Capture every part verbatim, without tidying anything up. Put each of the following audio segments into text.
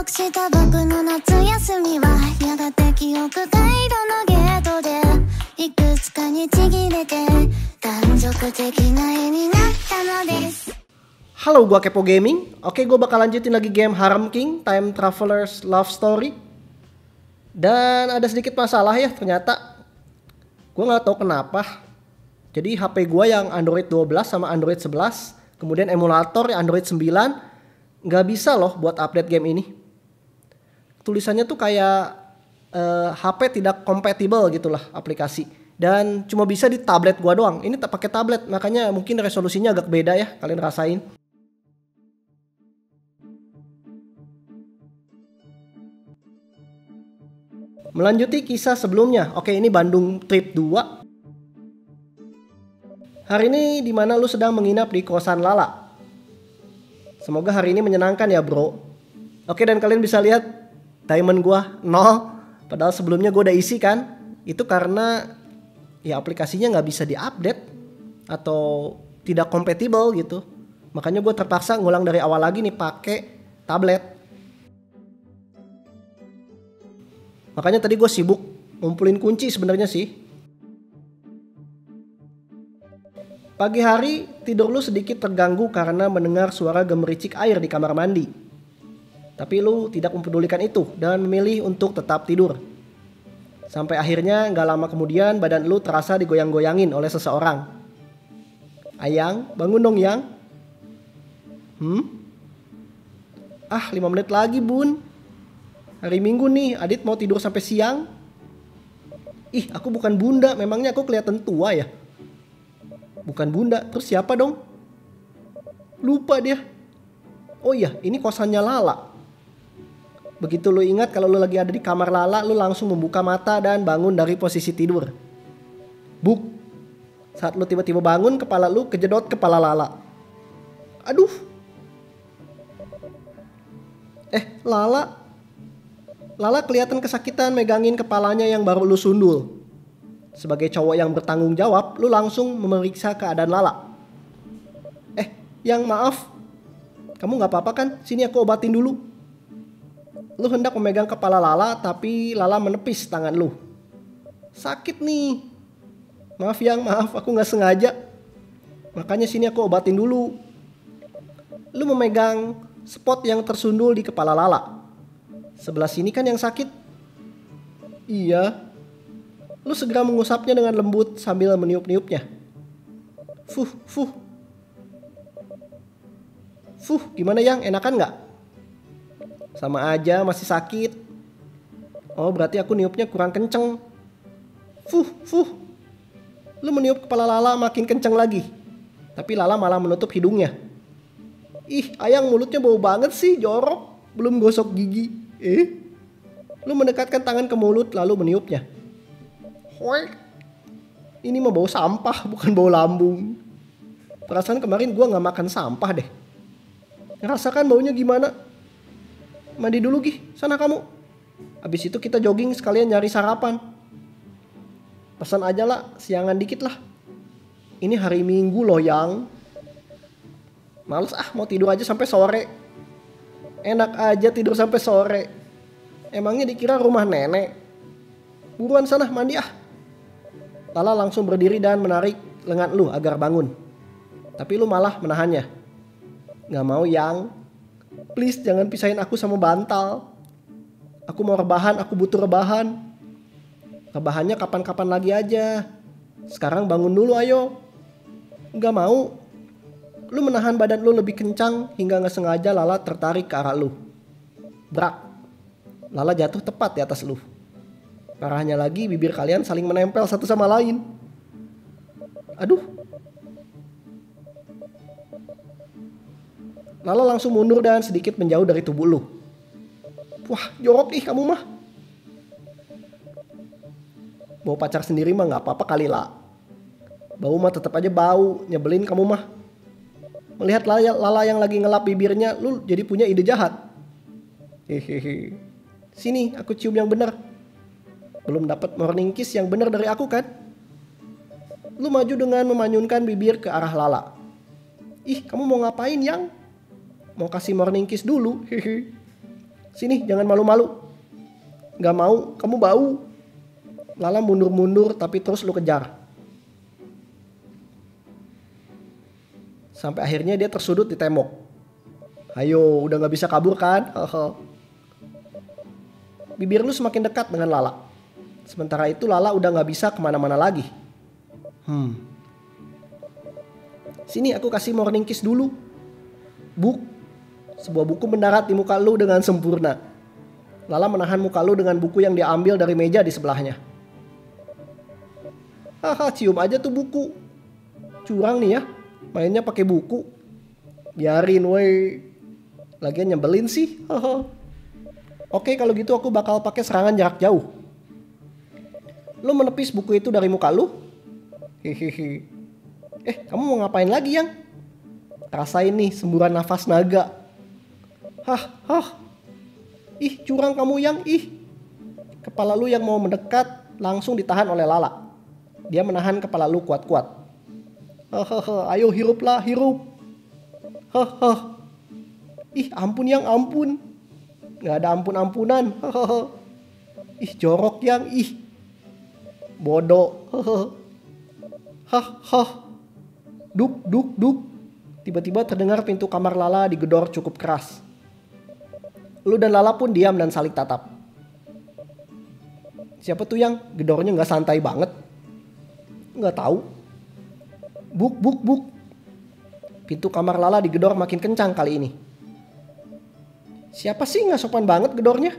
Halo gua kepo gaming. Oke, gua bakal lanjutin lagi game Haram King Time Travelers Love Story. Dan ada sedikit masalah ya ternyata. Gua nggak tahu kenapa. Jadi H P gua yang Android dua belas sama Android sebelas, kemudian emulator Android sembilan nggak bisa loh buat update game ini. Tulisannya tuh kayak uh, H P tidak compatible gitulah aplikasi. Dan cuma bisa di tablet gua doang. Ini tak pakai tablet, makanya mungkin resolusinya agak beda ya, kalian rasain. Melanjuti kisah sebelumnya. Oke, ini Bandung Trip dua. Hari ini dimana lu sedang menginap di kosan Lala. Semoga hari ini menyenangkan ya bro. Oke, dan kalian bisa lihat diamond gua nol. Padahal sebelumnya gua udah isi kan. Itu karena ya aplikasinya nggak bisa diupdate atau tidak compatible gitu. Makanya gua terpaksa ngulang dari awal lagi nih pakai tablet. Makanya tadi gua sibuk ngumpulin kunci sebenarnya sih. Pagi hari, tidur lu sedikit terganggu karena mendengar suara gemericik air di kamar mandi. Tapi lu tidak mempedulikan itu dan memilih untuk tetap tidur. Sampai akhirnya nggak lama kemudian badan lu terasa digoyang-goyangin oleh seseorang. Ayang, bangun dong Yang. Hmm? Ah, lima menit lagi bun. Hari Minggu nih, Adit mau tidur sampai siang. Ih, aku bukan bunda, memangnya aku kelihatan tua ya? Bukan bunda, terus siapa dong? Lupa dia. Oh iya, ini kosannya Lala. Begitu lu ingat kalau lu lagi ada di kamar Lala, lu langsung membuka mata dan bangun dari posisi tidur. Buk. Saat lu tiba-tiba bangun, kepala lu kejedot kepala Lala. Aduh. Eh, Lala. Lala kelihatan kesakitan megangin kepalanya yang baru lu sundul. Sebagai cowok yang bertanggung jawab, lu langsung memeriksa keadaan Lala. Eh, Yang maaf. Kamu gak apa-apa kan? Sini aku obatin dulu. Lu hendak memegang kepala Lala, tapi Lala menepis tangan lu. Sakit nih. Maaf Yang, maaf. Aku gak sengaja. Makanya sini aku obatin dulu. Lu memegang spot yang tersundul di kepala Lala. Sebelah sini kan yang sakit? Iya. Lu segera mengusapnya dengan lembut sambil meniup-niupnya. Fuh, fuh. Fuh, gimana Yang? Enakan nggak? Sama aja, masih sakit. Oh, berarti aku niupnya kurang kenceng. Fuh, fuh. Lu meniup kepala Lala makin kenceng lagi. Tapi Lala malah menutup hidungnya. Ih, Ayang mulutnya bau banget sih, jorok. Belum gosok gigi. Eh? Lu mendekatkan tangan ke mulut lalu meniupnya. Ini mah bau sampah, bukan bau lambung. Perasaan kemarin gue gak makan sampah deh. Ngerasakan baunya gimana? Mandi dulu Gih, sana kamu. Abis itu kita jogging sekalian nyari sarapan. Pesan aja lah, siangan dikit lah. Ini hari Minggu loh Yang. Males ah, mau tidur aja sampai sore. Enak aja tidur sampai sore. Emangnya dikira rumah nenek? Buruan sana, mandi ah. Lala langsung berdiri dan menarik lengan lu agar bangun. Tapi lu malah menahannya. Gak mau Yang. Please jangan pisahin aku sama bantal. Aku mau rebahan, aku butuh rebahan. Rebahannya kapan-kapan lagi aja. Sekarang bangun dulu ayo. Gak mau. Lu menahan badan lu lebih kencang hingga gak sengaja Lala tertarik ke arah lu. Brak. Lala jatuh tepat di atas lu. Parahnya lagi bibir kalian saling menempel satu sama lain. Aduh. Lala langsung mundur dan sedikit menjauh dari tubuh lu. Wah jorok ih kamu mah. Bau pacar sendiri mah gak apa-apa kali lah. Bau mah tetap aja bau. Nyebelin kamu mah. Melihat Lala yang lagi ngelap bibirnya, lu jadi punya ide jahat. Hehehe. Sini aku cium yang bener. Belum dapat morning kiss yang benar dari aku kan? Lu maju dengan memanyunkan bibir ke arah Lala. Ih, kamu mau ngapain Yang? Mau kasih morning kiss dulu. Sini, jangan malu-malu. Gak mau, kamu bau. Lala mundur-mundur tapi terus lu kejar. Sampai akhirnya dia tersudut di tembok. Ayo, udah gak bisa kabur kan? Bibir lu semakin dekat dengan Lala. Sementara itu Lala udah gak bisa kemana-mana lagi. Hmm. Sini aku kasih morning kiss dulu. Buk. Sebuah buku mendarat di muka lu dengan sempurna. Lala menahan muka lu dengan buku yang diambil dari meja di sebelahnya. Haha, cium aja tuh buku. Curang nih ya, mainnya pakai buku. Biarin woi. Lagian nyebelin sih. Oke, kalau gitu aku bakal pakai serangan jarak jauh. Lu menepis buku itu dari muka lu. Hehehe. Eh, kamu mau ngapain lagi, Yang? Rasain nih semburan nafas naga. Hah, hah. Ih, curang kamu, Yang. Ih. Kepala lu yang mau mendekat langsung ditahan oleh Lala. Dia menahan kepala lu kuat-kuat. Hahaha, ayo hiruplah, hirup. Hahaha. Ih, ampun, Yang, ampun. Gak ada ampun-ampunan. Hahaha. Ih, jorok, Yang. Ih. Bodoh. Hahaha. Hah, hah. Duk, duk, duk. Tiba-tiba terdengar pintu kamar Lala digedor cukup keras. Lu dan Lala pun diam dan saling tatap. Siapa tuh Yang gedornya nggak santai banget? Nggak tahu. Buk, buk, buk. Pintu kamar Lala digedor makin kencang kali ini. Siapa sih nggak sopan banget gedornya?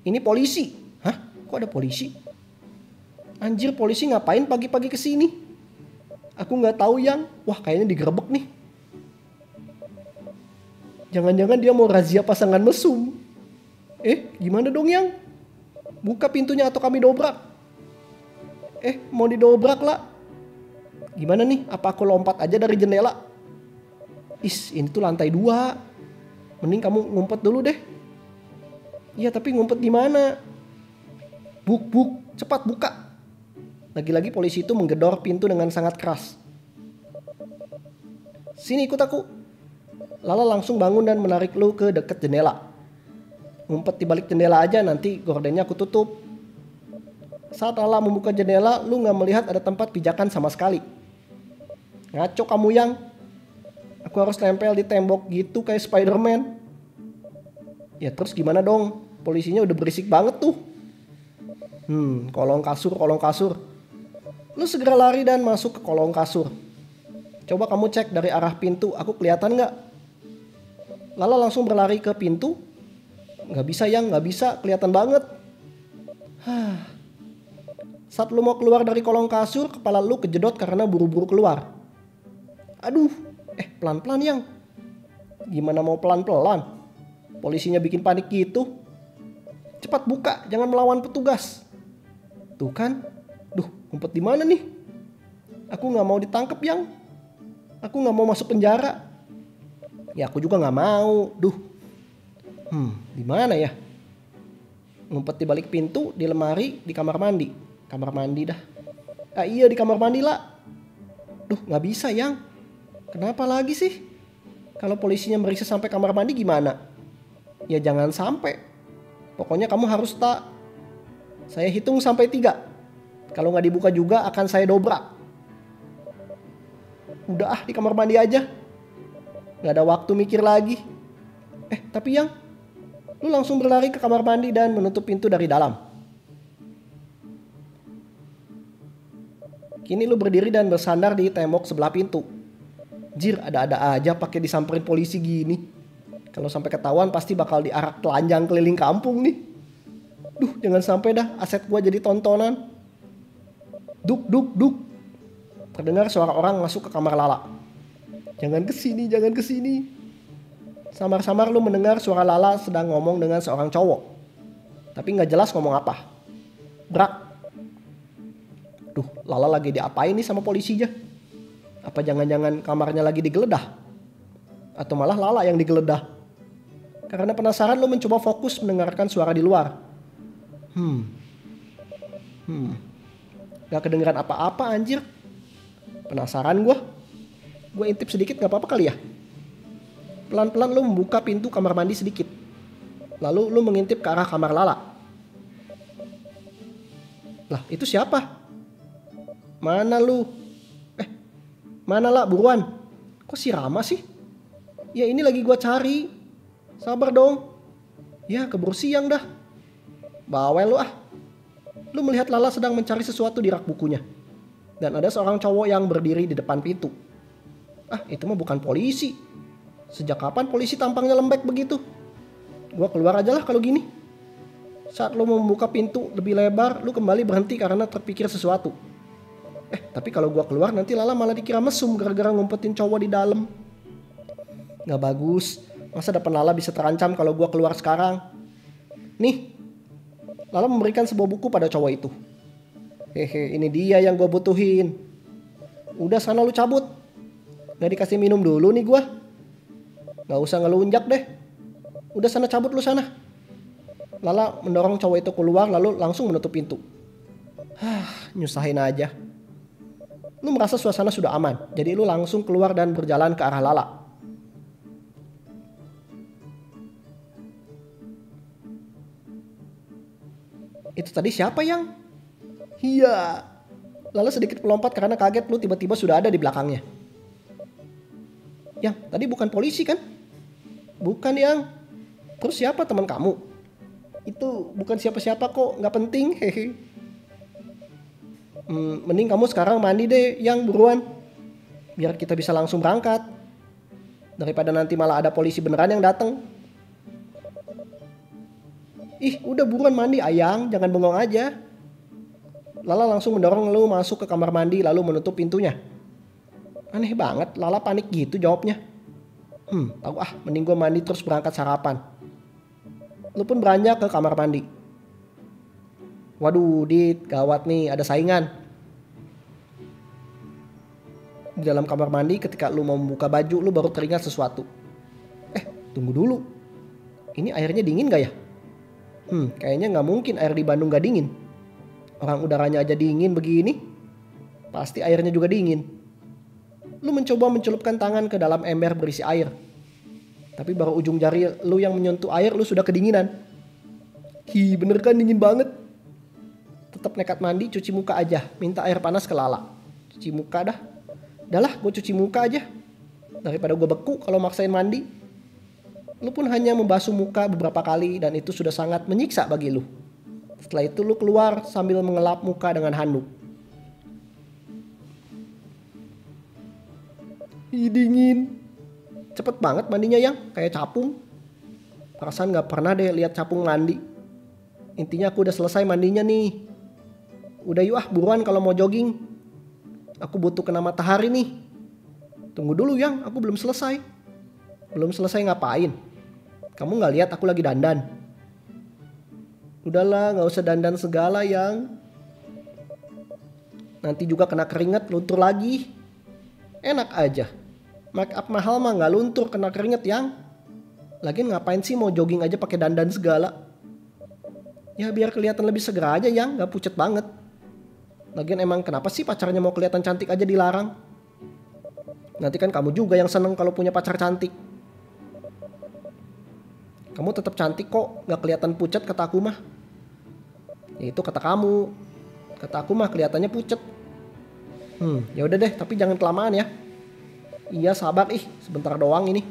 Ini polisi. Hah? Kok ada polisi? Anjir, polisi ngapain pagi-pagi kesini? Aku nggak tahu Yang. Wah, kayaknya digerebek nih. Jangan-jangan dia mau razia pasangan mesum. Eh, gimana dong Yang? Buka pintunya atau kami dobrak. Eh, mau didobrak lah. Gimana nih? Apa aku lompat aja dari jendela? Is, ini tuh lantai dua. Mending kamu ngumpet dulu deh. Iya, tapi ngumpet di mana? Buk, buk, cepat buka. Lagi-lagi polisi itu menggedor pintu dengan sangat keras. Sini ikut aku. Lala langsung bangun dan menarik lu ke dekat jendela. Ngumpet di balik jendela aja, nanti gordennya aku tutup. Saat Lala membuka jendela, lu gak melihat ada tempat pijakan sama sekali. Ngaco kamu Yang. Aku harus nempel di tembok gitu kayak Spider-Man. Ya terus gimana dong? Polisinya udah berisik banget tuh. Hmm, kolong kasur, kolong kasur. Lu segera lari dan masuk ke kolong kasur. Coba kamu cek dari arah pintu, aku kelihatan gak? Lala langsung berlari ke pintu. Gak bisa Yang, gak bisa. Kelihatan banget. Saat lu mau keluar dari kolong kasur, kepala lu kejedot karena buru-buru keluar. Aduh. Eh, pelan-pelan Yang. Gimana mau pelan-pelan? Polisinya bikin panik gitu. Cepat buka, jangan melawan petugas. Tuh kan. Duh, ngumpet di mana nih? Aku gak mau ditangkap Yang. Aku gak mau masuk penjara. Ya aku juga gak mau. Duh. Hmm, gimana ya? Ngumpet di balik pintu, di lemari, di kamar mandi. Kamar mandi dah. Ah iya, di kamar mandi lah. Duh, gak bisa Yang. Kenapa lagi sih? Kalau polisinya meriksa sampai kamar mandi gimana? Ya jangan sampai. Pokoknya kamu harus tak. Saya hitung sampai tiga. Kalau gak dibuka juga akan saya dobrak. Udah ah, di kamar mandi aja. Gak ada waktu mikir lagi. Eh, tapi Yang, lu langsung berlari ke kamar mandi dan menutup pintu dari dalam. Kini lu berdiri dan bersandar di tembok sebelah pintu. Jir, ada-ada aja pakai disamperin polisi gini. Kalau sampai ketahuan pasti bakal diarak telanjang keliling kampung nih. Duh, jangan sampai dah aset gua jadi tontonan. Duk, duk, duk. Terdengar suara orang masuk ke kamar Lala. Jangan kesini, jangan kesini. Samar-samar lu mendengar suara Lala sedang ngomong dengan seorang cowok. Tapi gak jelas ngomong apa. Brak. Duh, Lala lagi diapain nih sama polisinya? Apa jangan-jangan kamarnya lagi digeledah? Atau malah Lala yang digeledah? Karena penasaran lu mencoba fokus mendengarkan suara di luar. Hmm. Hmm. Gak kedengeran apa-apa anjir. Penasaran gua. Gue intip sedikit gak apa-apa kali ya? Pelan-pelan lo membuka pintu kamar mandi sedikit. Lalu lu mengintip ke arah kamar Lala. Lah, itu siapa? Mana lu? Eh, mana lah, buruan. Kok si Rama sih? Ya ini lagi gua cari. Sabar dong. Ya, keburu siang dah. Bawel lu ah. Lu melihat Lala sedang mencari sesuatu di rak bukunya. Dan ada seorang cowok yang berdiri di depan pintu. Ah, itu mah bukan polisi. Sejak kapan polisi tampangnya lembek begitu? Gua keluar aja lah kalau gini. Saat lo membuka pintu lebih lebar, lo kembali berhenti karena terpikir sesuatu. Eh, tapi kalau gua keluar nanti Lala malah dikira mesum gara-gara ngumpetin cowok di dalam. Nggak bagus. Masa depan Lala bisa terancam kalau gua keluar sekarang? Nih, Lala memberikan sebuah buku pada cowok itu. Hehe, ini dia yang gua butuhin. Udah sana lu cabut. Nggak dikasih minum dulu nih gua. Nggak usah ngelunjak deh. Udah sana cabut lu sana. Lala mendorong cowok itu keluar lalu langsung menutup pintu. Hah, nyusahin aja. Lu merasa suasana sudah aman, jadi lu langsung keluar dan berjalan ke arah Lala. Itu tadi siapa yang? Iya. Lala sedikit melompat karena kaget lu tiba-tiba sudah ada di belakangnya. Yang, tadi bukan polisi kan? Bukan yang. Terus siapa teman kamu? Itu bukan siapa-siapa kok, nggak penting. Hehe. Hmm, mending kamu sekarang mandi deh, yang buruan. Biar kita bisa langsung berangkat. Daripada nanti malah ada polisi beneran yang datang. Ih, udah buruan mandi, ayang. Jangan bengong aja. Lala langsung mendorong lu masuk ke kamar mandi lalu menutup pintunya. Aneh banget, Lala panik gitu jawabnya. Hmm, tahu ah, mending gua mandi terus berangkat sarapan. Lu pun beranjak ke kamar mandi. Waduh, Dit, gawat nih, ada saingan. Di dalam kamar mandi ketika lu mau membuka baju, lu baru teringat sesuatu. Eh, tunggu dulu. Ini airnya dingin gak ya? Hmm, kayaknya gak mungkin air di Bandung gak dingin. Orang udaranya aja dingin begini. Pasti airnya juga dingin. Lu mencoba mencelupkan tangan ke dalam ember berisi air. Tapi baru ujung jari lu yang menyentuh air, lu sudah kedinginan. Hi, bener kan dingin banget. Tetap nekat mandi, cuci muka aja. Minta air panas ke Lala. Cuci muka dah. Dah lah, gue cuci muka aja. Daripada gue beku kalau maksain mandi. Lu pun hanya membasuh muka beberapa kali dan itu sudah sangat menyiksa bagi lu. Setelah itu lu keluar sambil mengelap muka dengan handuk. Hi, dingin. Cepet banget mandinya yang, kayak capung. Perasaan gak pernah deh lihat capung mandi. Intinya aku udah selesai mandinya nih. Udah yuk ah, buruan kalau mau jogging. Aku butuh kena matahari nih. Tunggu dulu yang, aku belum selesai. Belum selesai ngapain? Kamu gak lihat aku lagi dandan? Udahlah, gak usah dandan segala yang. Nanti juga kena keringat, luntur lagi. Enak aja. Make up mahal mah nggak luntur kena keringet yang. Lagian ngapain sih mau jogging aja pakai dandan segala? Ya biar kelihatan lebih segera aja yang, nggak pucet banget. Lagian emang kenapa sih pacarnya mau kelihatan cantik aja dilarang? Nanti kan kamu juga yang seneng kalau punya pacar cantik. Kamu tetap cantik kok, nggak kelihatan pucet kata aku mah. Ya itu kata kamu. Kata aku mah kelihatannya pucet. Hmm, ya udah deh, tapi jangan kelamaan ya. Iya sabar ih, sebentar doang ini.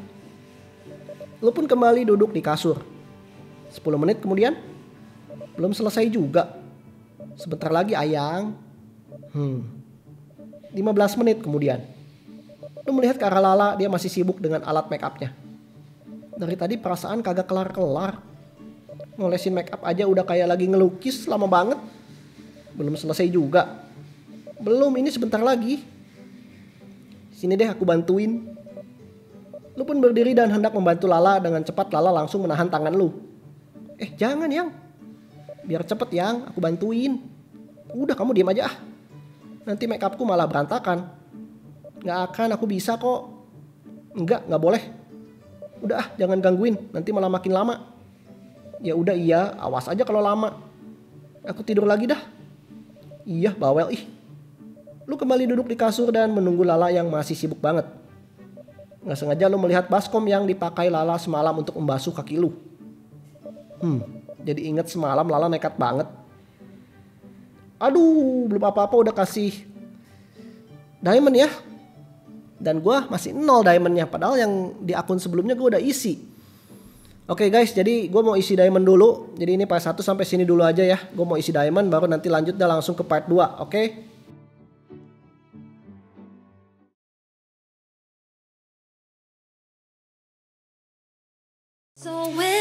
Lu pun kembali duduk di kasur. sepuluh menit kemudian, belum selesai juga. Sebentar lagi ayang. Hmm. lima belas menit kemudian. Lu melihat ke arah Lala, dia masih sibuk dengan alat make upnya. Dari tadi perasaan kagak kelar-kelar. Ngolesin make up aja udah kayak lagi ngelukis, lama banget. Belum selesai juga. Belum, ini sebentar lagi. Sini deh aku bantuin. Lu pun berdiri dan hendak membantu Lala. Dengan cepat Lala langsung menahan tangan lu. Eh jangan yang. Biar cepet yang, aku bantuin. Udah kamu diem aja ah. Nanti make upku malah berantakan. Gak akan, aku bisa kok. Enggak, gak boleh. Udah ah, jangan gangguin. Nanti malah makin lama. Ya udah iya, awas aja kalau lama. Aku tidur lagi dah. Iya bawel ih. Lu kembali duduk di kasur dan menunggu Lala yang masih sibuk banget. Nggak sengaja lu melihat baskom yang dipakai Lala semalam untuk membasuh kaki lu. Hmm, jadi inget semalam Lala nekat banget. Aduh, belum apa-apa udah kasih diamond ya. Dan gue masih nol diamondnya, padahal yang di akun sebelumnya gue udah isi. Oke guys, jadi gue mau isi diamond dulu. Jadi ini part satu sampai sini dulu aja ya. Gue mau isi diamond, baru nanti lanjut dah langsung ke part dua, oke? Okay? So